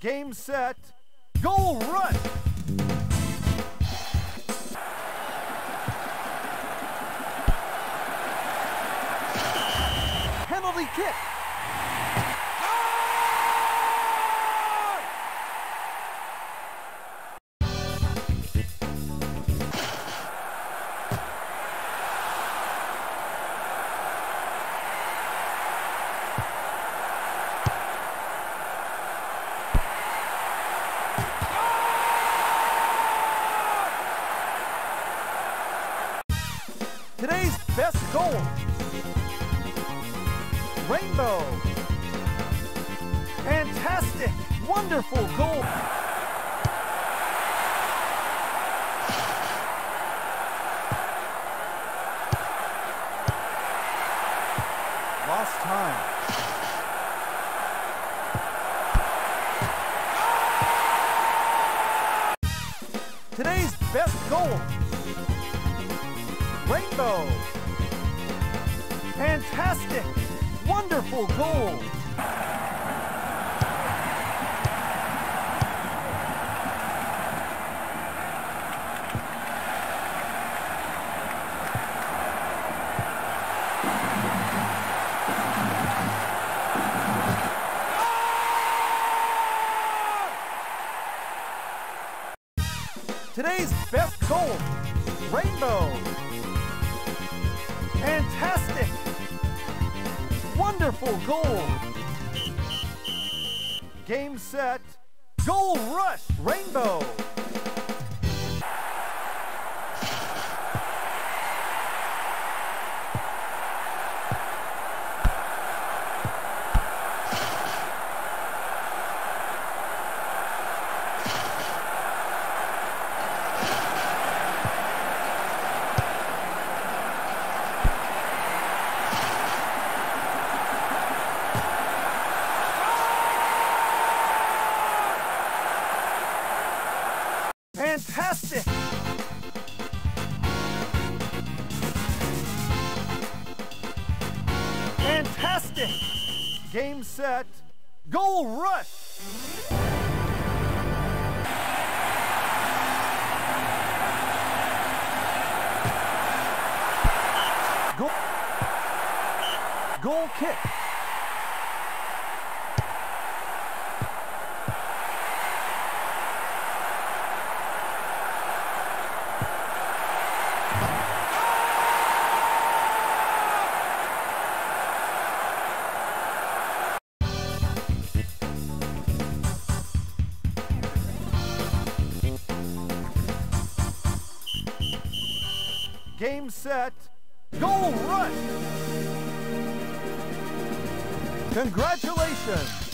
Game, set, go, run! Penalty kick. Today's best goal, rainbow, fantastic, wonderful goal. Lost time. Today's best goal. Rainbow, fantastic, wonderful goal. Today's best goal, rainbow. Fantastic! Wonderful goal! Game, set, goal, rush, rainbow! Fantastic! Fantastic! Game, set, goal, rush! Goal, goal kick! Game, set, goal, run! Congratulations!